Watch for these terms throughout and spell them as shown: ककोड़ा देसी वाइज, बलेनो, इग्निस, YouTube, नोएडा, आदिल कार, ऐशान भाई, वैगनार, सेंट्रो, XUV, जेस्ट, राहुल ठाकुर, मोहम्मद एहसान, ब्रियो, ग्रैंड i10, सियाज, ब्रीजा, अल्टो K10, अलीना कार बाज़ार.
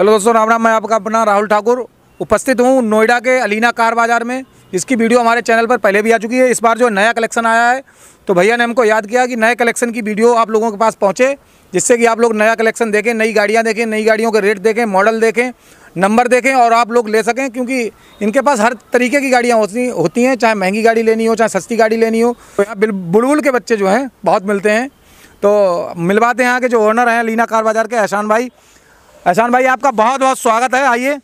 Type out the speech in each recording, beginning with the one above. Hello दोस्तों, राम राम। मैं आपका अपना राहुल ठाकुर उपस्थित हूँ नोएडा के अलीना कार बाज़ार में। इसकी वीडियो हमारे चैनल पर पहले भी आ चुकी है। इस बार जो नया कलेक्शन आया है तो भैया ने हमको याद किया कि नए कलेक्शन की वीडियो आप लोगों के पास पहुँचे, जिससे कि आप लोग नया कलेक्शन देखें, नई गाड़ियाँ देखें, नई गाड़ियों के रेट देखें, मॉडल देखें, नंबर देखें और आप लोग ले सकें, क्योंकि इनके पास हर तरीके की गाड़ियाँ होती हैं। चाहे महंगी गाड़ी लेनी हो, चाहे सस्ती गाड़ी लेनी हो। तो यहाँ बुलबुल के बच्चे जो हैं बहुत मिलते हैं, तो मिलवाते हैं यहाँ के जो ओनर हैं अलीना कार बाज़ार के, ऐशान भाई। ऐशान भाई, आपका बहुत बहुत स्वागत है। आइए।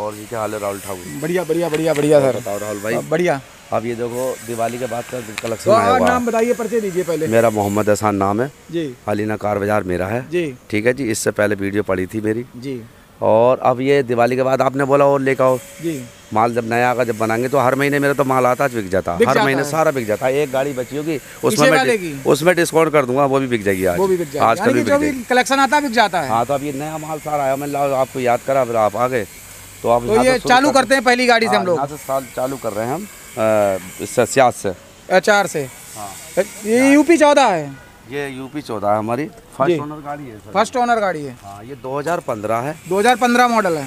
और जी क्या हाल है राहुल ठाकुर? बढ़िया बढ़िया बढ़िया बढ़िया सर। बताओ राहुल भाई। बढ़िया। आप ये देखो, दिवाली के बाद का कलेक्शन आया हुआ है। नाम बताइए, परिचय दीजिए पहले। मेरा मोहम्मद एहसान नाम है जी। अलीना कार बाज़ार मेरा है जी। ठीक है जी। इससे पहले वीडियो पड़ी थी मेरी जी। और अब ये दिवाली के बाद आपने बोला और लेकर आओ जी। माल जब नया आगा जब बनाएंगे तो हर महीने मेरा तो माल आता बिक जाता, हर महीने सारा बिक जाता है। एक गाड़ी बची होगी उसमें डिस्काउंट कर दूंगा, वो भी बिक जाएगी। आज कल भी कलेक्शन आता बिक जाता है। हाँ, तो अब ये नया माल सारा आया, मैं आपको याद करा, फिर आप आ गए। तो आप ये चालू करते हैं पहली गाड़ी से हम लोग। चालू कर रहे हैं हम सियास से, अचार से। हाँ, ये UP 14 है। ये UP 14 है, हमारी फर्स्ट ओनर गाड़ी है। फर्स्ट ओनर गाड़ी है। हाँ, ये 2015 है। 2015 मॉडल है।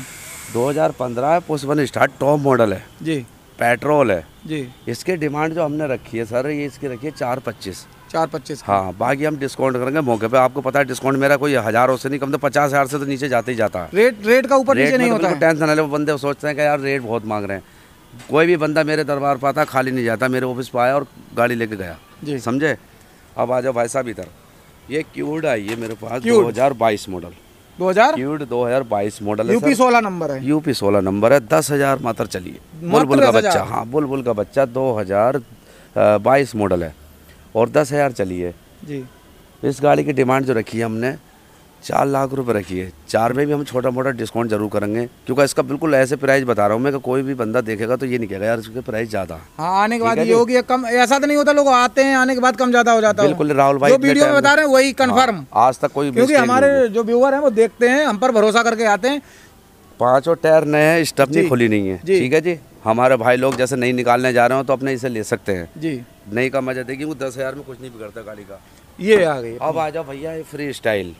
2015 है, पुष्पन स्टार्ट टॉप मॉडल है जी। पेट्रोल है जी। इसके डिमांड जो हमने रखी है सर, ये इसकी रखी है 425। 425। हाँ, बाकी हम डिस्काउंट करेंगे मौके पे। आपको पता है डिस्काउंट मेरा कोई 1000 से नहीं कम, तो 50,000 से तो नीचे जाते ही जाता है। रेट का ऊपर नीचे नहीं होता है। टेंशन है, बंदे सोचते हैं कि यार रेट बहुत मांग रहे हैं। कोई भी बंदा मेरे दरबार पर आता खाली नहीं जाता। मेरे ऑफिस पर आया और गाड़ी लेके गया, समझे। अब आ जाओ भाई साहब इधर। ये क्यूड आई है मेरे पास, 2022 मॉडल। 2022 मॉडल है। UP 16 नंबर है। UP 16 नंबर है। 10,000 मात्र चली है। बुलबुल का बच्चा। हाँ, बुलबुल का बच्चा 2022 मॉडल है और 10,000 चली है जी। इस गाड़ी की डिमांड जो रखी है हमने 4 लाख रुपए रखी है। 4 में भी हम छोटा मोटा डिस्काउंट जरूर करेंगे, क्योंकि इसका बिल्कुल ऐसे प्राइस बता रहा हूँ मैं कि कोई भी बंदा देखेगा तो ये नहीं कहेगा यार इसके प्राइस ज़्यादा। हाँ, आने के बाद ये होगी कम, ऐसा तो नहीं होता। लोग आते हैं, आने के बाद कम ज़्यादा हो जाता है। बिल्कुल राहुल भाई, जो वीडियो में बता रहे हैं वही कन्फर्म। आज तक कोई, क्योंकि हमारे जो व्यूअर हैं वो देखते हैं, हम पर भरोसा करके आते हैं। 5 टायर नए हैं, स्टपनी खुली नहीं है। ठीक है जी। हमारे भाई लोग जैसे नहीं निकालने जा रहे हो तो अपने इसे ले सकते हैं जी। नई का मजा देखिए, वो 10,000 में कुछ नहीं बिगड़ता गाड़ी का। ये आ गई। अब आ जाओ भैया, ये फ्री स्टाइल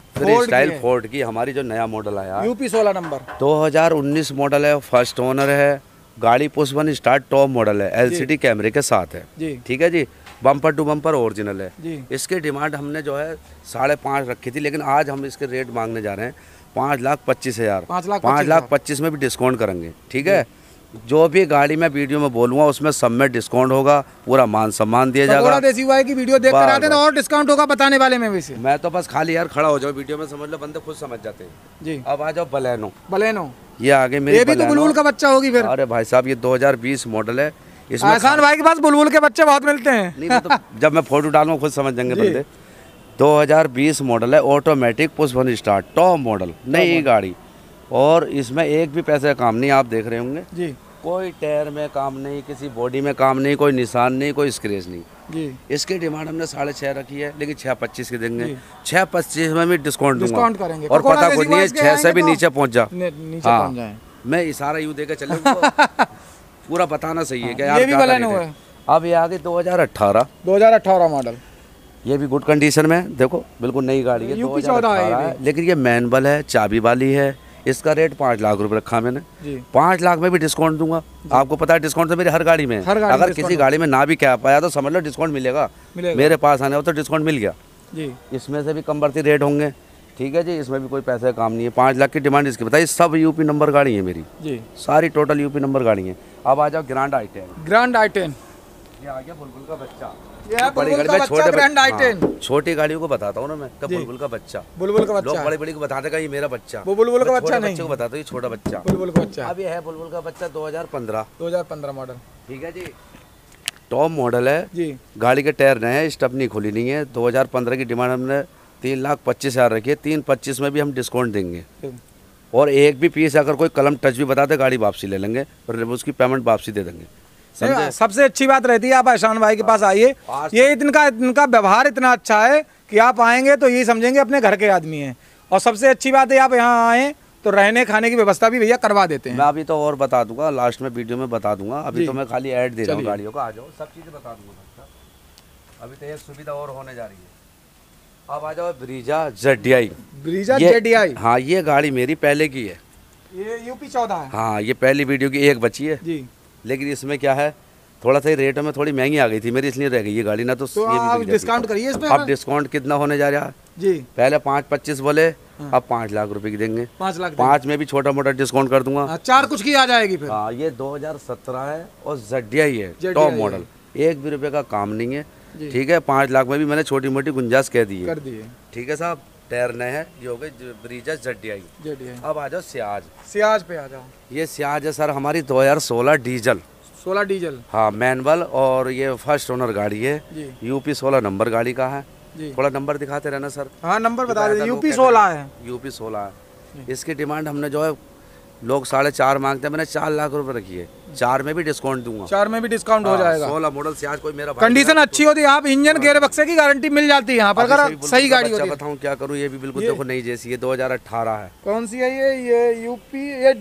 फोर्ड की हमारी जो नया मॉडल आया, UP 16 नंबर, 2019 मॉडल है। फर्स्ट ओनर है गाड़ी, पुष्पन स्टार्ट टॉप मॉडल है, LCD कैमरे के साथ है। ठीक है जी। बम्पर टू बम्पर ओरिजिनल है जी। इसके डिमांड हमने जो है 5.5 रखी थी, लेकिन आज हम इसके रेट मांगने जा रहे हैं 5,25,000। 5,25,000 में भी डिस्काउंट करेंगे। ठीक है। जो भी गाड़ी मैं वीडियो में बोलूँगा उसमें सब में डिस्काउंट होगा, पूरा मान सम्मान दिया जाएगा। ककोड़ा देसी वाइज की वीडियो देख कर आते हैं और डिस्काउंट होगा बताने वाले में भी। मैं तो बस खाली यार खड़ा हो जाओ वीडियो में, समझ लो बंदे खुद समझ जाते हैं जी। अब आ जाओ बलेनो। ये आगे मेरी, ये भी तो बुलबुल का बच्चा होगी फिर। अरे भाई साहब, ये 2020 मॉडल है। इसमें ऐशान भाई के पास बुलबुल के बच्चे बहुत मिलते हैं। जब मैं फोटो डालूंगा खुद समझ जाएंगे बंदे। 2020 मॉडल है, ऑटोमेटिक, पुष्पन स्टार्ट टॉप मॉडल, नई गाड़ी। और इसमें एक भी पैसे का काम नहीं, आप देख रहे होंगे जी। कोई टायर में काम नहीं, किसी बॉडी में काम नहीं, कोई निशान नहीं, कोई स्क्रैच नहीं जी। इसकी डिमांड हमने 6.5 रखी है, लेकिन 6.25 के देंगे। 6.25 में भी डिस्काउंट करेंगे। और पता कुछ नहीं है, 6 से भी नीचे पहुँच जाए। मैं इशारा यूँ देकर चले, पूरा बताना सही है क्या। अब ये आगे 2018 मॉडल, ये भी गुड कंडीशन में, देखो बिल्कुल नई गाड़ी है। 2018 लेकिन ये मैनुअल है, चाबी वाली है। इसका रेट 5 लाख रुपए रखा मैंने जी। 5 लाख में भी डिस्काउंट दूंगा। आपको पता है डिस्काउंट तो मेरी हर गाड़ी में है। अगर किसी गाड़ी में ना भी कह पाया तो समझ लो डिस्काउंट मिलेगा। मेरे पास आने हो तो डिस्काउंट मिल गया जी। इसमें से भी कम बढ़ती रेट होंगे। ठीक है जी। इसमें भी कोई पैसे का काम नहीं है। 5 लाख की डिमांड इसकी बताइए। सब UP नंबर गाड़ी है मेरी जी। सारी टोटल UP नंबर गाड़ी है। अब आ जाओ ग्रैंड आई 10। ये आ गया बुलबुल का बच्चा। बड़ी गाड़ी में छोटी गाड़ियों को बताता हूँ ना मैं, बुलबुल का बच्चा। बुलबुल का बच्चा, लोग बड़ी बड़ी को बताते हैं ये मेरा बच्चा। वो बुलबुल का बच्चा नहीं, बच्चे को बताता हूँ ये छोटा बच्चा, बुलबुल का बच्चा। अब ये है बुलबुल का बच्चा, 2015 मॉडल। ठीक है जी। टॉप मॉडल है जी। गाड़ी के टायर नए हैं, स्टपनी खुली नहीं है। 2015 की डिमांड हमने 3,25,000 रखी है। 3,25,000 में भी हम डिस्काउंट देंगे। और एक भी पीस अगर कोई कलम टच भी बताते गाड़ी वापसी ले लेंगे और उसकी पेमेंट वापसी दे देंगे। सबसे अच्छी बात रहती है, आप ऐशान भाई के पास आइए। ये इनका व्यवहार इतना अच्छा है कि आप आएंगे तो यही समझेंगे अपने घर के आदमी हैं। और सबसे अच्छी बात है आप यहाँ आएँ तो रहने खाने की व्यवस्था भी भैया करवा देते हैं। मैं अभी तो और बता दूंगा, लास्ट में वीडियो में बता दूंगा। अभी तो मैं खाली ऐड दे रहा हूँ गाड़ियों का। आ जाओ, सब चीज़ें बता दूंगा। अभी तो एक सुविधा और होने जा रही है। अब आ जाओ ब्रीजा ZDI। ब्रीजा ZDI हाँ, ये गाड़ी मेरी पहले की है, ये UP 14 है। हाँ, ये पहली वीडियो की एक बची है जी, लेकिन इसमें क्या है थोड़ा सा रेट में थोड़ी महंगी आ गई थी मेरी, इसलिए रह गई ये गाड़ी ना। तो आप डिस्काउंट करिए इसमें। अब डिस्काउंट कितना होने जा रहा है जी? पहले 525 बोले, अब 5 लाख रुपए की देंगे। 5 लाख, 5 में भी छोटा मोटा डिस्काउंट कर दूंगा, 4 कुछ की आ जाएगी फिर। हाँ, ये 2017 है और ZDI है, टॉप मॉडल, 1 भी रुपए का काम नहीं है। ठीक है, 5 लाख में भी मैंने छोटी मोटी गुंजाइश कह दी है। ठीक है साहब, टायर नए हैं। ये हो गई ब्रीजा ZDI। अब आ जाओ सियाज पे आ जाओ। ये सियाज है सर हमारी 2016 डीजल। 16 डीजल हाँ, मैनुअल, और ये फर्स्ट ओनर गाड़ी है। यूपी 16 नंबर गाड़ी का है। थोड़ा नंबर दिखाते रहना सर। हाँ, नंबर बता दीजिए। UP 16 है। UP 16 है। इसकी डिमांड हमने जो है लोग 4.5 मांगते हैं, मैंने 4 लाख रुपए रखी है। 4 में भी डिस्काउंट दूंगा। 4 में भी डिस्काउंट हो जाएगा। 16 मॉडल से आज कोई मेरा कंडीशन अच्छी होती है। आप इंजन गेयर बक्से की गारंटी मिल जाती है यहाँ पर, अगर सही गाड़ी होती है। बताऊँ क्या करूँ, ये भी बिल्कुल देखो नहीं जैसी है। 2018 है। कौन सी है ये? यूपी ये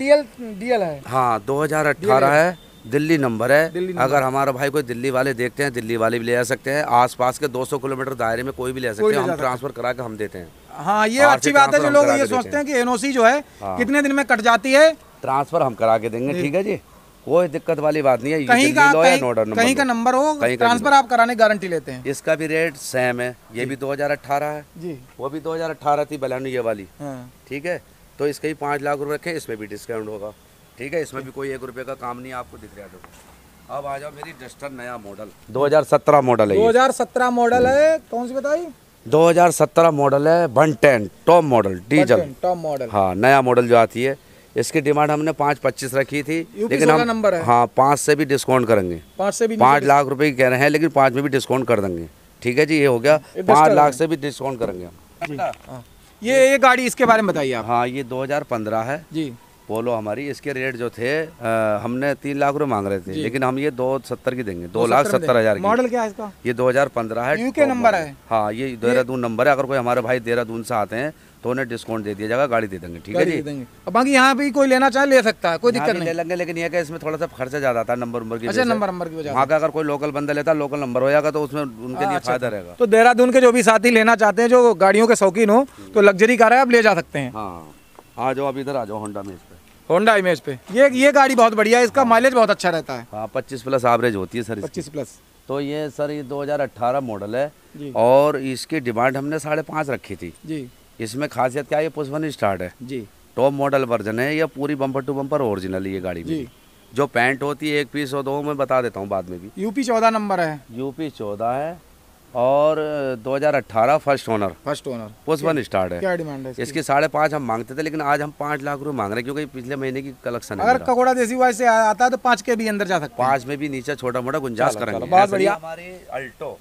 DL है। हाँ, 2018 है, दिल्ली नंबर है। अगर हमारा भाई कोई दिल्ली वाले देखते हैं, दिल्ली वाले भी ले जा सकते हैं। आसपास के 200 किलोमीटर दायरे में कोई भी ले सकते हैं, हम ट्रांसफर करा के हम देते हैं। हाँ, ये अच्छी बात है। जो लोग ये सोचते हैं कि NOC जो है कितने दिन में कट जाती है, ट्रांसफर हम करा के देंगे। ठीक है जी, कोई दिक्कत वाली बात नहीं है। कहीं का नंबर हो, ट्रांसफर आप कराने गारंटी लेते हैं। इसका भी रेट सेम है। ये भी 2018 है जी, वो भी 2018 थी बलानु ये वाली। ठीक है, तो इसका भी 5 लाख रुपए रखे, इसमें भी डिस्काउंट होगा। ठीक है, इसमें भी कोई 1 रुपए का काम नहीं आपको दिख रहा है। अब आ जाओ मेरी डस्टर, नया मॉडल 2017 मॉडल है। 2017 मॉडल है। कौन सी बताई? 2017 मॉडल है, 110 top model diesel. Top model हाँ, नया मॉडल जो आती है। इसकी डिमांड हमने 525 रखी थी, लेकिन हम नंबर है। हाँ, 5 से भी डिस्काउंट करेंगे। 5 लाख रुपए की कह रहे हैं, लेकिन 5 में भी डिस्काउंट कर देंगे। ठीक है जी, ये हो गया। 5 लाख से भी डिस्काउंट करेंगे। ये गाड़ी इसके बारे में बताइए आप। हाँ, ये 2015 है जी, बोलो हमारी। इसके रेट जो थे हमने 3 लाख रुपए मांग रहे थे, लेकिन हम ये 270 की देंगे। 2,70,000। मॉडल क्या है इसका? ये 2015 है, यूके नंबर है। हाँ, ये देहरादून नंबर है। अगर कोई हमारे भाई देहरादून से आते हैं तो उन्हें डिस्काउंट दे दिया जाएगा, गाड़ी दे देंगे। ठीक है जी, बाकी यहाँ भी कोई लेना चाहे ले सकता है, कोई दिक्कत नहीं, ले लेंगे। लेकिन यह इसमें थोड़ा सा खर्चा ज्यादा आता है नंबर की। नंबर की वहाँ का अगर कोई लोकल बंदा लेता, लोकल नंबर हो जाएगा, तो उसमें उनके लिए फायदा रहेगा। तो देहरादून के जो भी साथी लेना चाहते हैं, जो गाड़ियों के शौकीन हो, तो लग्जरी कार है, आप ले जा सकते हैं। हाँ, आ जाओ, अब इधर आ जाओ। होंडा इमेज पे ये गाड़ी बहुत बढ़िया है। इसका माइलेज बहुत अच्छा रहता है। हाँ, 25 प्लस एवरेज होती है सर, 25 प्लस। तो ये सर ये 2018 मॉडल है, और इसकी डिमांड हमने 5.5 रखी थी जी। इसमें खासियत क्या है, ये पुष्पन स्टार्ट है जी, टॉप मॉडल वर्जन है। ये पूरी बम्पर टू बम्पर ओरिजिनल है। ये गाड़ी में जो पैंट होती है, 1 पीस हो 2, मैं बता देता हूँ बाद में भी। UP 14 नंबर है। UP 14 है, और 2018 फर्स्ट ओनर पुष्पन स्टार्ट है। क्या डिमांड है इसकी? 5.5 हम मांगते थे, लेकिन आज हम 5 लाख रुपए मांग रहे हैं, क्योंकि पिछले महीने की कलेक्शन है। अगर ककोड़ा देसी वाइज से आता है तो 5 के भी अंदर जा सकते हैं। 5 में भी नीचे छोटा मोटा गुंजाइश करेंगे। बहुत बढ़िया। हमारी अल्टो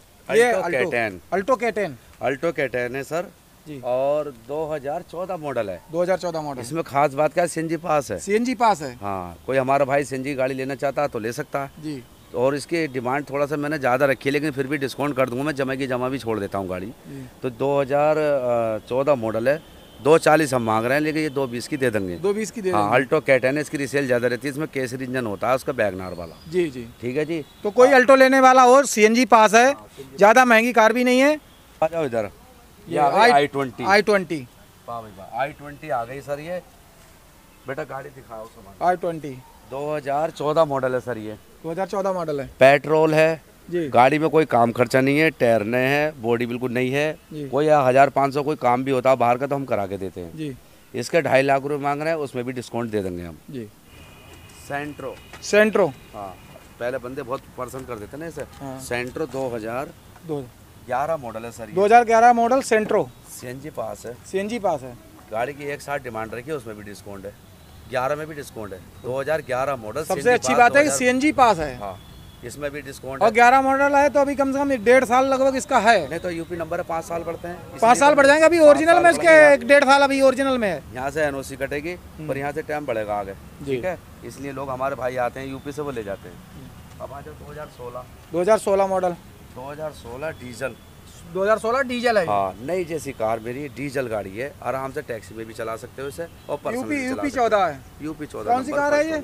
K10 है सर, और 2014 मॉडल है। 2014 मॉडल। इसमें खास बात क्या है, CNG पास है। हाँ, कोई हमारा भाई CNG गाड़ी लेना चाहता है तो ले सकता है जी। और इसकी डिमांड थोड़ा सा मैंने ज़्यादा रखी है, लेकिन फिर भी डिस्काउंट कर दूंगा। मैं जमा की जमा भी छोड़ देता हूँ गाड़ी। तो 2014 मॉडल है, 240 हम मांग रहे हैं, लेकिन ये 220 की दे देंगे। 220 की दे देंगे। हाँ, अल्टो K10 इसकी रिसेल ज़्यादा रहती है। इसमें केसरी इंजन होता है उसका, बैगनार वाला जी। जी ठीक है जी। तो कोई अल्टो लेने वाला हो, CNG पास है, ज़्यादा महंगी कार भी नहीं है। आ जाओ इधर, आई ट्वेंटी आ गई सर। ये बेटा गाड़ी दिखाओ। I20 2014 मॉडल है सर। ये 2014 मॉडल है, पेट्रोल है जी। गाड़ी में कोई काम खर्चा नहीं है, टायर नए हैं, बॉडी बिल्कुल नहीं है। कोई 1500 कोई काम भी होता है बाहर का तो हम करा के देते हैं जी। इसके 2.5 लाख रुपए मांग रहे हैं, उसमें भी डिस्काउंट दे देंगे हम जी। सेंट्रो हाँ, पहले बंदे बहुत पसंद कर देते ना इसे। हाँ। सेंट्रो 2011 मॉडल है sir. 2011 model सेंट्रो, CNG pass है। गाड़ी की 160 डिमांड रखी है, उसमें भी डिस्काउंट है। 11 में भी डिस्काउंट है। 2011 मॉडल। सबसे अच्छी बात है कि CNG पास है। हाँ, इसमें भी डिस्काउंट। और 11 मॉडल है तो अभी कम से कम 1.5 साल लगभग इसका है। नहीं तो यूपी नंबर है, 5 साल बढ़ते हैं, 5 साल बढ़ जाएंगे। अभी ओरिजिनल में इसके 1.5 साल अभी ओरिजिनल में है। यहाँ से NOC कटेगी और यहाँ से टाइम बढ़ेगा आगे। ठीक है, इसलिए लोग हमारे भाई आते हैं यूपी से, वो ले जाते हैं। अब आ जाओ 2016 मॉडल। 2016 डीजल। 2016 डीजल है। हाँ, नई जैसी कार मेरी डीजल गाड़ी है। आराम से टैक्सी में भी चला सकते हो इसे, और यूपी 14 है। यूपी 14 कौन सी कार है ये?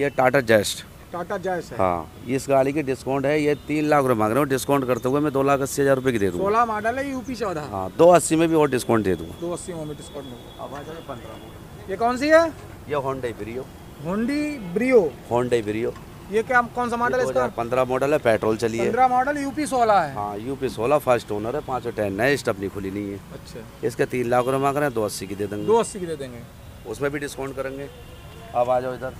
ये टाटा जेस्ट। टाटा जायज़ है। हाँ, इस गाड़ी की डिस्काउंट है, ये 3 लाख रुपये मांग रहे हो, डिस्काउंट करते हुए मैं 2,80,000 रुपये की दे दूँ। 16 मॉडल है, यूपी 14। हाँ, 280 में भी और डिस्काउंट दे दूँ, 280 में डिस्काउंट दूँ। 15। ये कौन सी है? ये होंडई ब्रियो। ये क्या कौन सा मॉडल है इसका? 2015 मॉडल है, पेट्रोल चली है। 15 मॉडल, यूपी 16 है। हाँ, यूपी 16 फर्स्ट ओनर है, 510 नए स्टपनी खुली नहीं है। अच्छा, इसका 3 लाख रुपये मांग रहे हैं, 280 की दे देंगे। 280 की दे देंगे, उसमें भी डिस्काउंट करेंगे। अब आ जाओ इधर,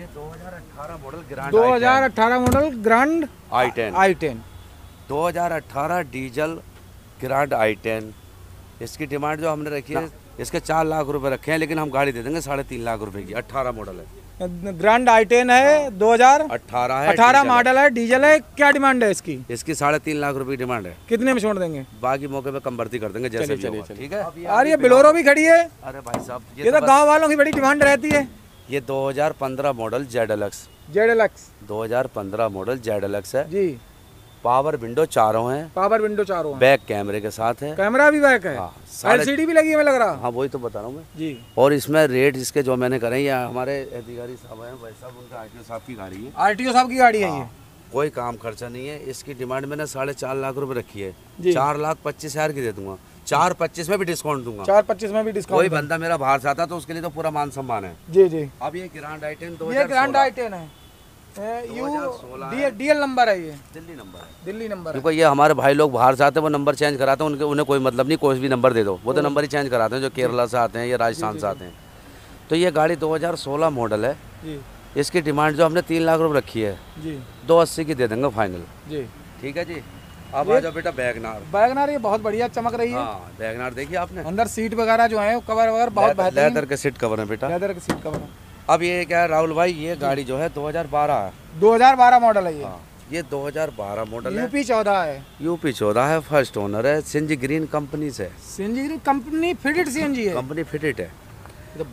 ये 2018 model grand, 2018 model ग्रैंड i10, 2018 diesel ग्रैंड i10। इसकी डिमांड जो हमने रखी है, इसके 4 लाख रुपए रखे हैं, लेकिन हम गाड़ी दे देंगे 3.5 लाख रुपए की। 18 मॉडल है, ग्रैंड i10 है, 2018 है, 18 मॉडल है, डीजल है। क्या डिमांड है इसकी? इसकी 3.5 लाख रुपए की डिमांड है। कितने में छोड़ देंगे? बाकी मौके पे कम बढ़ती कर देंगे, जैसे भी होगा, ठीक है। और ये बोलेरो भी खड़ी है। अरे भाई साहब, ये तो गाँव वालों की बड़ी डिमांड रहती है। ये 2015 model Z LX 2015 model Z LX है जी। पावर विंडो चारों हैं, बैक कैमरे के साथ है, कैमरा भी बैक है। एलसीडी भी लगी है, मैं लग रहा। हाँ, वही तो बता रहा हूँ मैं जी। और इसमें रेट इसके जो मैंने करे, ये हमारे अधिकारी साहब हैं, भाई साहब, उनका आरटीओ साहब की गाड़ी है, ये कोई काम खर्चा नहीं है। इसकी डिमांड मैंने 4.5 लाख रुपए रखी है, 4,25,000 की दे दूंगा। 4.25 में भी डिस्काउंट दूंगा, 4.25 में भी डिस्काउंट। कोई बंदा मेरा बाहर से आता है तो उसके लिए तो पूरा मान सम्मान है जी जी। अब ये ग्रैंड i10 2016 है, यू डीएल नंबर है, ये दिल्ली नंबर है। क्योंकि ये हमारे भाई लोग बाहर से आते हैं, वो नंबर चेंज कराते हैं, उनके उन्हें कोई मतलब नहीं, कोई भी नंबर दे दो, वो तो नंबर ही चेंज कराते हैं, जो केरला से आते हैं या राजस्थान से आते हैं। तो ये गाड़ी 2016 मॉडल है, इसकी डिमांड जो हमने 3 लाख रुपये रखी है जी, 280 की दे देंगे फाइनल जी, ठीक है जी। अब आ जाओ बेटा, बैगनार ये बहुत बढ़िया चमक रही है। हाँ, बैगनार देखिए आपने, अंदर सीट वगैरह जो है, कवर वगैरह बहुत बेहतरीन, लेदर के सीट कवर है बेटा, लेदर के सीट कवर है। अब ये क्या है राहुल भाई, ये गाड़ी जो है 2012 मॉडल है। ये 2012 मॉडल है, यूपी 14 है, यूपी 14 है, फर्स्ट ओनर है, सिंजी ग्रीन कंपनी से, कंपनी फिटेड है।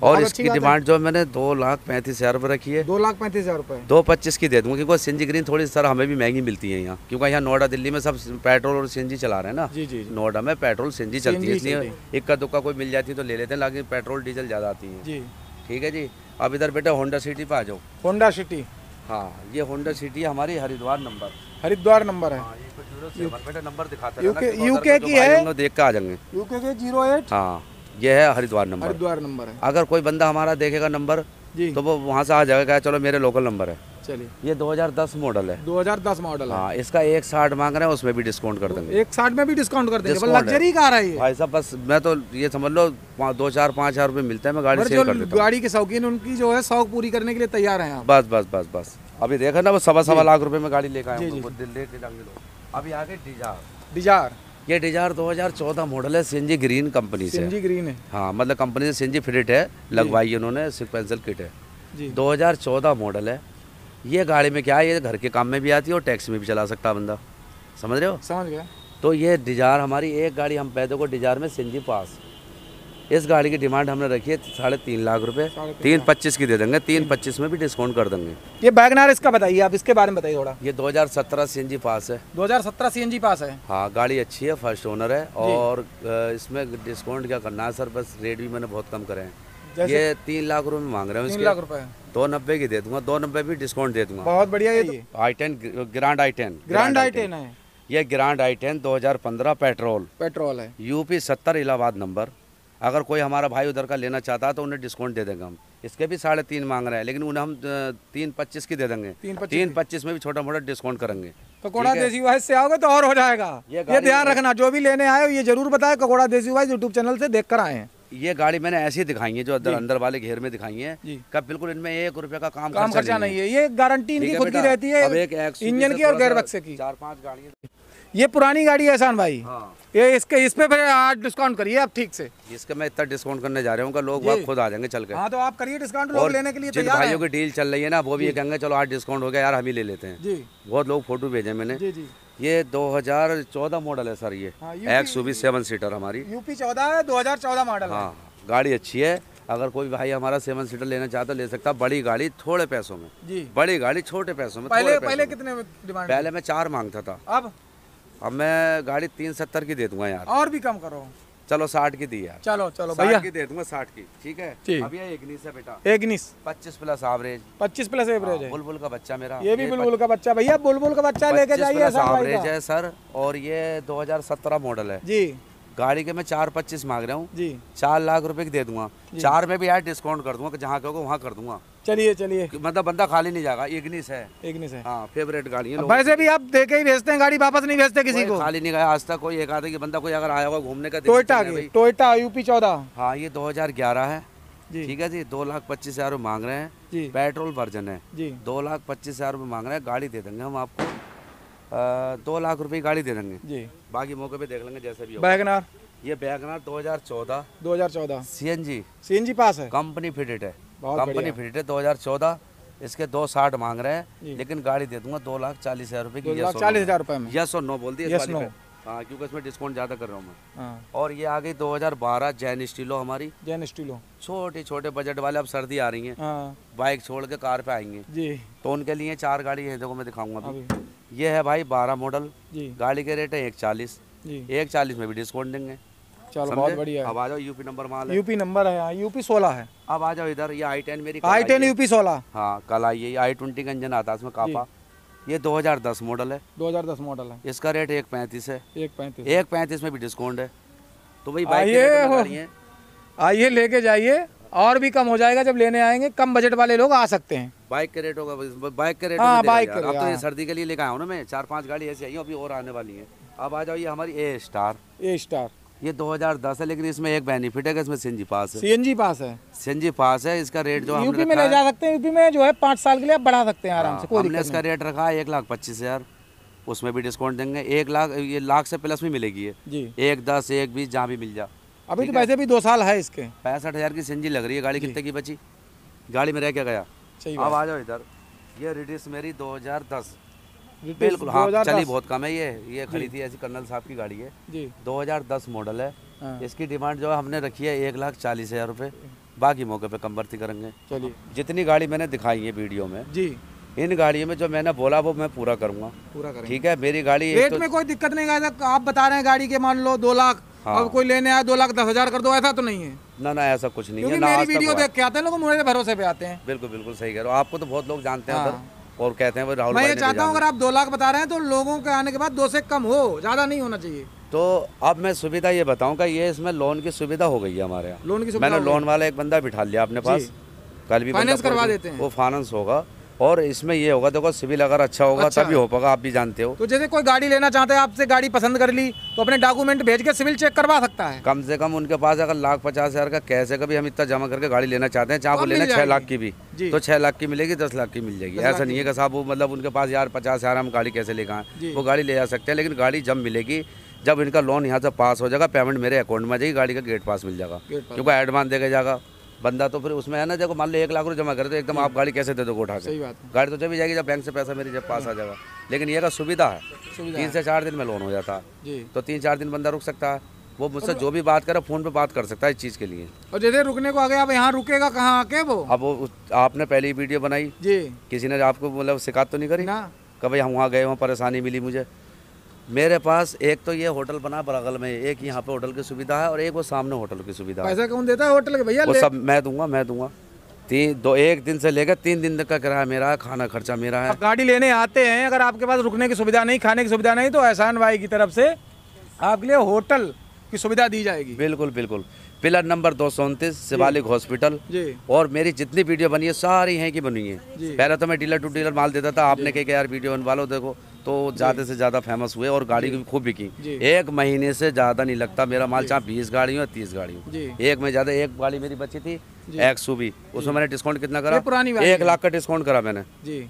और इसकी डिमांड जो मैंने 2,35,000 रुपये रखी है, 2,35,000 रुपये 2,25 की दे दूंगा, क्योंकि सिंजी ग्रीन थोड़ी सर हमें भी महंगी मिलती है यहाँ, क्योंकि यहाँ नोएडा दिल्ली में सब पेट्रोल और सिंजी चला रहे हैं ना जी। नोएडा में पेट्रोल सिंजी चलती है, इसलिए इक्का दुक्का कोई मिल जाती है तो ले लेते हैं, लेकिन पेट्रोल डीजल ज़्यादा आती है, ठीक है जी। अब इधर बेटा होंडा सिटी पे आ जाओ, होंडा सिटी। हाँ, ये होंडा सिटी हमारी हरिद्वार नंबर है, बेटा नंबर दिखाता है, यूके की है, देख के आ जाएंगे, यूके 08। हाँ, ये है हरिद्वार नंबर है। अगर कोई बंदा हमारा देखेगा नंबर तो वो वहाँ से आ जाएगा, चलो मेरे लोकल नंबर है। चलिए, ये 2010 मॉडल है, 2010 मॉडल है। हाँ, इसका 160 मांग रहे हैं, उसमें भी डिस्काउंट कर देंगे, 160 में भी डिस्काउंट कर देंगे। लग्जरी कार है ये भाई साहब, बस मैं तो ये समझ लो 2-4-5 हज़ार रुपये मिलते हैं, मैं गाड़ी सेल कर देता हूं। गाड़ी के शौकीन उनकी जो है शौक पूरी करने के लिए तैयार है। बस अभी देखा ना, वो 1.25 लाख रुपये में गाड़ी लेकर आए, लेके जाएंगे लोग। अभी आगे डिजायर, ये डिजायर 2014 मॉडल है, सिंजी ग्रीन कंपनी से, सिंजी ग्रीन है। हाँ, मतलब कंपनी से सिंजी फिट है, लगवाई उन्होंने, सिक्वेंसल किट है जी। 2014 मॉडल है। ये गाड़ी में क्या है, ये घर के काम में भी आती है और टैक्सी में भी चला सकता है बंदा, समझ रहे हो? समझ गया। तो ये डिजायर हमारी एक गाड़ी हम पैदों को डिजायर में सिंजी पास, इस गाड़ी की डिमांड हमने रखी है 3.5 लाख रुपये, 3.25 की दे देंगे, 3.25 में भी डिस्काउंट कर देंगे। ये बैगनार इसका बताइए आप, इसके बारे में बताइए थोड़ा। ये 2017 सीएनजी पास है, 2017 सीएनजी पास है। हाँ, गाड़ी अच्छी है, फर्स्ट ओनर है, और इसमें डिस्काउंट क्या करना है सर, बस रेट भी मैंने बहुत कम करे हैं। ये 3 लाख रुपये मांग रहे हैं, 3 लाख रुपये 290 की दे दूंगा, 290 भी डिस्काउंट दे दूंगा। बहुत बढ़िया। ये ग्रैंड i10 है, ये ग्रैंड i10 2015 पेट्रोल है, यूपी 70 इलाहाबाद नंबर। अगर कोई हमारा भाई उधर का लेना चाहता है तो उन्हें डिस्काउंट दे देंगे हम। इसके भी 3.5 मांग रहे हैं, लेकिन उन्हें हम 3.25 की दे देंगे, 3.25 में भी छोटा मोटा डिस्काउंट करेंगे। ककोड़ा देसी वाइज से आओगे तो और हो जाएगा, ये ध्यान रखना। जो भी लेने आए हो ये जरूर बताए, ककोड़ा देसी वाइज यूट्यूब चैनल से देख कर आए हैं। ये गाड़ी मैंने ऐसी दिखाई है, जो अंदर वाले घेर में दिखाई है, बिल्कुल इनमें 1 रुपये का काम खर्चा नहीं है। ये गारंटी इनकी खुद की रहती है, इंजन की और गेयर बक्से की। 4-5 गाड़ियाँ, ये पुरानी गाड़ी है ऐशान भाई। हाँ, ये इसके इस पे फिर आज डिस्काउंट करिए आप ठीक से। इसका मैं इतना डिस्काउंट करने जा रहा हूँ, लोग खुद आ जाएंगे चल के। हाँ, तो आप करिए डिस्काउंट, लोग लेने के लिए तैयार हैं। भाइयों की डील चल रही है ना, वो भी ये कहेंगे चलो आज डिस्काउंट हो गया यार, हम ही ले लेते हैं जी। बहुत लोग फोटो भेजे मैंने जी। ये 2014 मॉडल है सर, ये XUV 7 सीटर हमारी, यूपी 14 है, 2014 मॉडल। हाँ, गाड़ी अच्छी है। अगर कोई भाई हमारा 7 सीटर लेना चाहता है ले सकता है। बड़ी गाड़ी थोड़े पैसों में जी, बड़ी गाड़ी छोटे पैसों में। पहले कितने में डिमांड? पहले मैं 4 मांगता था, अब मैं गाड़ी 3.70 की दे दूंगा यार, और भी कम करो। चलो 60 की दी यार, चलो चलो भैया की दे दूंगा 60 की, ठीक है भैया। एक निस है बेटा, एक निस 25 प्लस एवरेज है। बुलबुल का बच्चा मेरा, ये भी बुलबुल का बच्चा भैया, बुलबुल का बच्चा लेके जाइए एवरेज है सर। और ये 2017 मॉडल है जी। गाड़ी के मैं 425 मांग रहा हूँ जी, 4 लाख रुपए की दे दूंगा। 4 में भी यार डिस्काउंट कर दूंगा, जहाँ कहोगे वहाँ कर दूंगा। चलिए चलिए, मतलब बंदा खाली नहीं जाएगा। इग्निस है, इग्निस है हाँ, फेवरेट गाड़ी है। वैसे भी आप देके ही भेजते हैं गाड़ी, वापस नहीं भेजते किसी को, खाली नहीं गया आज तक कोई। एक आधा कि बंदा कोई अगर आया होगा घूमने का। टोयोटा UP 14 हाँ, ये 2011 है ठीक है जी। 2,25,000 मांग रहे हैं, पेट्रोल वर्जन है जी। 2,25,000 मांग रहे हैं, गाड़ी दे देंगे हम आपको 2 लाख रुपए की गाड़ी दे देंगे जी। बाकी मौके पे देख लेंगे जैसे भी। वैगनार, ये वैगनार 2014 CNG पास है, कंपनी फिटेड है, कंपनी फिट है 2014। इसके 260 मांग रहे हैं, लेकिन गाड़ी दे दूंगा 2,40,000 रुपए की। 2,40,000 रुपए में यस और नो बोल दिया हाँ, क्योंकि इसमें डिस्काउंट ज्यादा कर रहा हूँ मैं। और ये आ गई 2012 जैन स्टीलो, हमारी जैन स्टीलो। छोटे छोटे बजट वाले अब सर्दी आ रही है, बाइक छोड़ के कार पे आएंगे जी, तो उनके लिए 4 गाड़ी है, देखो मैं दिखाऊंगा। ये है भाई 12 मॉडल, गाड़ी के रेट है 140, 140 में भी डिस्काउंट देंगे। चलो बहुत बढ़िया। अब आ जाओ, यूपी नंबर माल है, यूपी नंबर है, UP 16 है। अब आ जाओ इधर, ये i10 मेरी, i10 UP 16 हाँ कल आई है। ये i20 का इंजन आता है इसमें, कापा। ये 2010 मॉडल है, 2010 मॉडल है। इसका रेट 1,35 है, 1,35 में भी डिस्काउंट है। तो भाई बाइक आइए लेके जाइए, और भी कम हो जाएगा जब लेने आएंगे। कम बजट वाले लोग आ सकते हैं। बाइक के रेट होगा, बाइक के रेट होगा। सर्दी के लिए लेकर आया ना मैं, 4-5 गाड़ी ऐसी आई अभी और आने वाली है। अब आ जाओ, ये हमारी A स्टार ये 2010 है, लेकिन इसमें एक बेनिफिट है कि इसमें CNG पास है। इसका रेट जो यूपी में ले जा सकते हैं, यूपी में जो है 5 साल के लिए आप बढ़ा सकते हैं आराम से, कोई दिक्कत नहीं। इसका रेट रखा है 1,25,000, उसमें भी डिस्काउंट देंगे। 1 लाख, ये लाख से प्लस भी मिलेगी जी। 1,10, 1,20 जहाँ भी मिल जा। अभी तो वैसे भी 2 साल है इसके। 65,000 की CNG लग रही है गाड़ी। कितने की बची, गाड़ी में रह क्या गया। अब आ जाओ इधर, ये रिडिस मेरी 2010 बिल्कुल हाँ, चली बहुत कम है। ये खरीदी ऐसी कर्नल साहब की गाड़ी है जी। 2010 मॉडल है हाँ। इसकी डिमांड जो हमने रखी है 1,40,000 रुपए, बाकी मौके पे कम बढ़ती करेंगे। चलिए, जितनी गाड़ी मैंने दिखाई है वीडियो में जी, इन गाड़ियों में जो मैंने बोला वो मैं पूरा करूंगा, पूरा करेंगे ठीक है। मेरी गाड़ी रेट में कोई दिक्कत नहीं है। आप बता रहे हैं गाड़ी के मान लो 2 लाख, अब कोई लेने आया 2,10,000 कर दो, ऐसा तो नहीं है ना, ना ऐसा कुछ नहीं है। मेरी वीडियो देख के आते हैं लोग, मेरे भरोसे पे आते हैं। बिल्कुल बिल्कुल सही कह रहे हो, आपको तो बहुत लोग जानते हैं और कहते हैं वो राहुल। मैं ये चाहता हूँ अगर आप 2 लाख बता रहे हैं तो लोगों के आने के बाद 2 से कम हो, ज्यादा नहीं होना चाहिए। तो अब मैं सुविधा ये बताऊँगा, ये इसमें लोन की सुविधा हो गई है हमारे यहाँ। लोन की सुविधा मैंने लोन वाला एक बंदा बिठा लिया अपने पास, कल भी फाइनेंस करवा देते हैं। वो फाइनेंस होगा और इसमें ये होगा, देखो सिविल अगर अच्छा होगा तभी हो पाएगा, आप भी जानते हो। तो जैसे कोई गाड़ी लेना चाहते हैं, आपसे गाड़ी पसंद कर ली तो अपने डॉक्यूमेंट भेज के सिविल चेक करवा सकता है। कम से कम उनके पास अगर 1,50,000 का कैश है, कभी हम इतना जमा करके गाड़ी लेना चाहते हैं, चाहे वो लेना 6 लाख की भी, तो 6 लाख की मिलेगी, 10 लाख की मिल जाएगी। ऐसा नहीं है कि साहब वो मतलब उनके पास यार 50,000 हम गाड़ी कैसे ले गए, वो गाड़ी ले जा सकते हैं। लेकिन गाड़ी जब मिलेगी जब इनका लोन यहाँ से पास हो जाएगा, पेमेंट मेरे अकाउंट में आ जाएगी, गाड़ी का गेट पास मिल जाएगा, क्योंकि एडवांस देगा जाएगा बंदा। तो फिर उसमें है ना, जब मान लो 1 लाख रुपए जमा करे तो एकदम आप गाड़ी कैसे दे दोगे उठा के। गाड़ी तो चली जाएगी जब बैंक से पैसा मेरे जब पास आ जाएगा। लेकिन ये का सुविधा है, 3 से 4 दिन में लोन हो जाता है, तो 3-4 दिन बंदा रुक सकता है। वो मुझसे जो भी बात करे फोन पे बात कर सकता है इस चीज़ के लिए। और जैसे रुकने को आ गया, अब यहाँ रुकेगा कहाँ आके वो। अब वो आपने पहले ही वीडियो बनाई जी, किसी ने आपको मतलब शिकायत तो नहीं करी ना कि भाई हम वहाँ गए, वहाँ परेशानी मिली मुझे। मेरे पास एक तो ये होटल बना बरागल में, एक यहाँ पे होटल की सुविधा है और एक वो सामने होटल की सुविधा है। पैसा कौन देता है होटल के भैया, वो सब मैं दूंगा। 1 दिन से लेकर 3 दिन तक का किराया मेरा है, खाना खर्चा मेरा है। गाड़ी लेने आते हैं, अगर आपके पास रुकने की सुविधा नहीं, खाने की सुविधा नहीं, तो एहसान भाई की तरफ से आपके लिए होटल की सुविधा दी जाएगी। बिल्कुल बिल्कुल। Pillar number 229 Shivalik hospital. और मेरी जितनी वीडियो बनी है सारी हैं कि बनी है। पहले तो मैं डीलर टू डीलर माल देता था, आपने कहा यार वीडियो बनवा लो, देखो तो ज़्यादा से ज़्यादा फेमस हुए और गाड़ी भी खूब बिकी। 1 महीने से ज़्यादा नहीं लगता मेरा माल, चाहे 20 गाड़ियों 30 गाड़ियों एक में ज़्यादा। एक गाड़ी मेरी बची थी XUV, उसमें मैंने डिस्काउंट कितना करा, पुरानी 1 लाख का डिस्काउंट करा मैंने जी।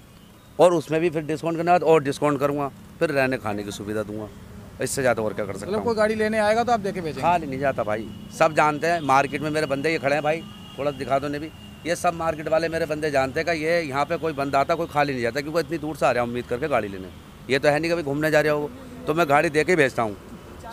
और उसमें भी फिर डिस्काउंट करना और डिस्काउंट करूँगा, फिर रहने खाने की सुविधा दूंगा। इससे ज़्यादा और क्या कर सकता हूँ। कोई गाड़ी लेने आएगा तो आप देखे बेचेंगे, खाली नहीं जाता भाई। सब जानते हैं मार्केट में मेरे बंदे, ये खड़े हैं भाई थोड़ा दिखा दो ने भी, ये सब मार्केट वाले मेरे बंदे जानते हैं कि ये यहाँ पे कोई बंदा आता कोई खाली नहीं जाता, क्योंकि इतनी दूर से आ रहा है उम्मीद करके गाड़ी लेने। ये तो है नहीं कभी घूमने जा रहे हो। तो मैं गाड़ी दे के भेजता हूँ,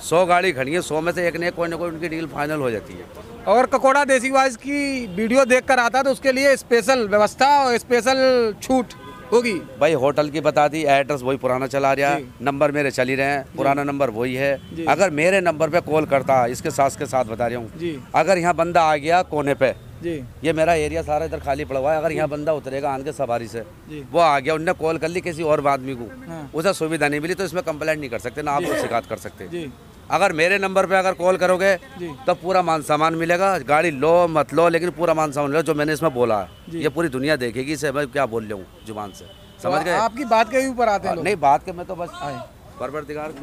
100 गाड़ी खड़ी है, 100 में से एक ने कोई ना कोई उनकी डील फाइनल हो जाती है। और ककोड़ा देसी वाइज की वीडियो देख कर आता है तो उसके लिए स्पेशल व्यवस्था और स्पेशल छूट होगी भाई। होटल की बता दी, एड्रेस वही पुराना चला रहा, नंबर मेरे चल ही रहे हैं, पुराना नंबर वही है। अगर मेरे नंबर पे कॉल करता, इसके सास के साथ बता रहा हूँ, अगर यहाँ बंदा आ गया कोने पे जी, ये मेरा एरिया सारा इधर खाली पड़ा हुआ है, अगर यहाँ बंदा उतरेगा आन के सवारी से, वो आ गया, उनने कॉल कर ली किसी और आदमी को, उसे सुविधा नहीं मिली, तो इसमें कंप्लेंट नहीं कर सकते ना आप लोग शिकायत कर सकते। अगर मेरे नंबर पे अगर कॉल करोगे तो पूरा मान सामान मिलेगा, गाड़ी लो मत लो, लेकिन पूरा मान सामान लो, जो मैंने इसमें बोला है ये पूरी दुनिया देखेगी, इसे मैं क्या बोल रहा हूँ जुबान से, समझ गए? आपकी बात के ऊपर आते हैं नहीं, बात के मैं तो बस परवरदिगार।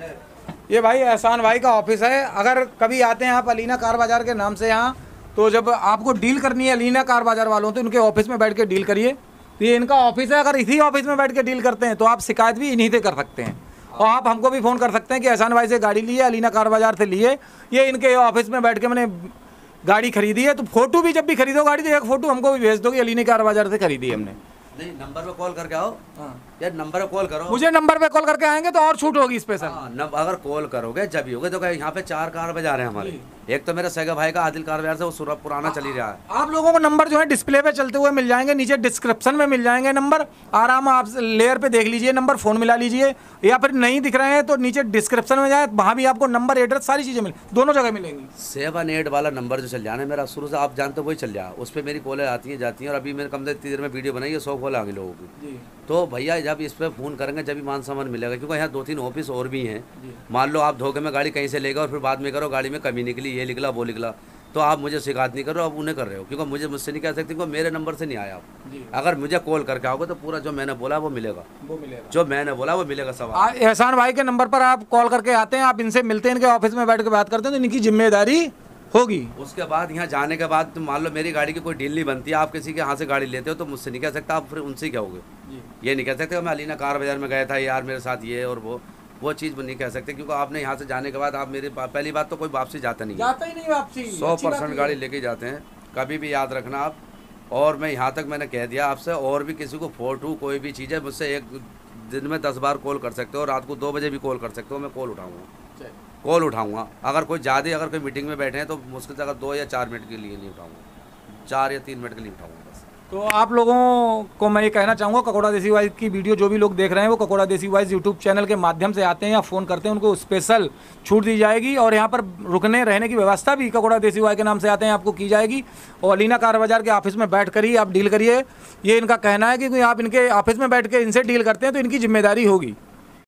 ये भाई एहसान भाई का ऑफिस है, अगर कभी आते हैं आप अलीना कार बाज़ार के नाम से यहाँ, तो जब आपको डील करनी है अलीना कार बाज़ार वालों तो उनके ऑफिस में बैठ के डील करिए। ये इनका ऑफिस है, अगर इसी ऑफिस में बैठ के डील करते हैं तो आप शिकायत भी इन्हीं से कर सकते हैं। और आप हमको भी फ़ोन कर सकते हैं कि ऐशान भाई से गाड़ी ली है, अलीना कार बाज़ार से लिए, ये इनके ऑफिस में बैठ के मैंने गाड़ी खरीदी है, तो फोटो भी जब भी खरीदो गाड़ी तो एक फ़ोटो हमको भी भेज दो कि अलीना कार बाज़ार से खरीदी है हमने। नहीं, नंबर पे कॉल करके आओ। हाँ। यार नंबर पे कॉल करो, मुझे नंबर पे कॉल करके आएंगे तो और छूट होगी स्पेशल। हाँ, अगर कॉल करोगे जब भी होगे तो यहाँ पे चार कार बाज़ार है हमारे, एक तो मेरा सगा भाई का आदिल कार बाज़ार से, वो सुरभ पुराना चली रहा है। आप लोगों को नंबर जो है डिस्प्ले पे चलते हुए मिल जाएंगे, नीचे डिस्क्रिप्शन में मिल जाएंगे नंबर, आराम आप लेयर पे देख लीजिए, नंबर फोन मिला लीजिए, या फिर नहीं दिख रहे हैं तो नीचे डिस्क्रिप्शन में जाए, वहाँ भी आपको नंबर एड्रेस सारी चीज़ें मिल, दोनों जगह मिलेंगी। 78 वाला नंबर जो चल जाना है मेरा शुरू से, आप जानते हो वही चल रहा है, उस पर मेरी कॉलें आती हैं जाती हैं, और अभी मैंने कम से इतनी देर में वीडियो बनाई है 100 आगे लोगों की। तो भैया जब इस पर फोन करेंगे जब भी मान सामान मिलेगा, क्योंकि यहाँ 2-3 ऑफिस और भी हैं। मान लो आप धोखे में गाड़ी कहीं से ले गए और फिर बाद में करो गाड़ी में कमी निकली, ये निकला वो निकला, तो आप मुझे शिकायत नहीं करो, आप उन्हें कर रहे हो, क्योंकि मुझसे नहीं कह सकते, क्योंकि मेरे नंबर से नहीं आया आप। अगर मुझे कॉल करके आओगे तो पूरा जो मैंने बोला वो मिलेगा, जो मैंने बोला वो मिलेगा। सवाल एहसान भाई के नंबर पर आप कॉल करके आते हैं, आप इनसे मिलते हैं, इनके ऑफिस में बैठ के बात करते हैं, तो इनकी जिम्मेदारी होगी। उसके बाद यहाँ जाने के बाद तो मान लो मेरी गाड़ी की कोई डील नहीं बनती है, आप किसी के यहाँ से गाड़ी लेते हो तो मुझसे नहीं कह सकता, आप फिर उनसे क्या होगे, ये नहीं कह सकते मैं अलीना कार बाज़ार में गया था यार मेरे साथ ये और वो चीज़ भी नहीं कह सकते, क्योंकि आपने यहाँ से जाने के बाद आप मेरे पहली बात तो कोई वापसी जाता नहीं, जाता ही नहीं वापसी, 100% गाड़ी लेके जाते हैं, कभी भी याद रखना आप। और मैं यहाँ तक मैंने कह दिया आपसे, और भी किसी को फोटो कोई भी चीज़ है मुझसे एक दिन में 10 बार कॉल कर सकते हो, रात को 2 बजे भी कॉल कर सकते हो, मैं कॉल उठाऊँगा। अगर कोई ज़्यादा अगर कोई मीटिंग में बैठे हैं तो मुश्किल से अगर 2 या 4 मिनट के लिए नहीं उठाऊँगा, 4 या 3 मिनट के लिए उठाऊँगा बस। तो आप लोगों को मैं ये कहना चाहूँगा, ककोड़ा देसी वाइज की वीडियो जो भी लोग देख रहे हैं वो ककोड़ा देसी वाइज यूट्यूब चैनल के माध्यम से आते हैं या फ़ोन करते हैं, उनको स्पेशल छूट दी जाएगी, और यहाँ पर रुकने रहने की व्यवस्था भी ककोड़ा देसी वाइज के नाम से आते हैं आपको की जाएगी। और अलीना कार बाज़ार के ऑफिस में बैठ कर ही आप डील करिए, ये इनका कहना है, क्योंकि आप इनके ऑफिस में बैठ के इनसे डील करते हैं तो इनकी जिम्मेदारी होगी।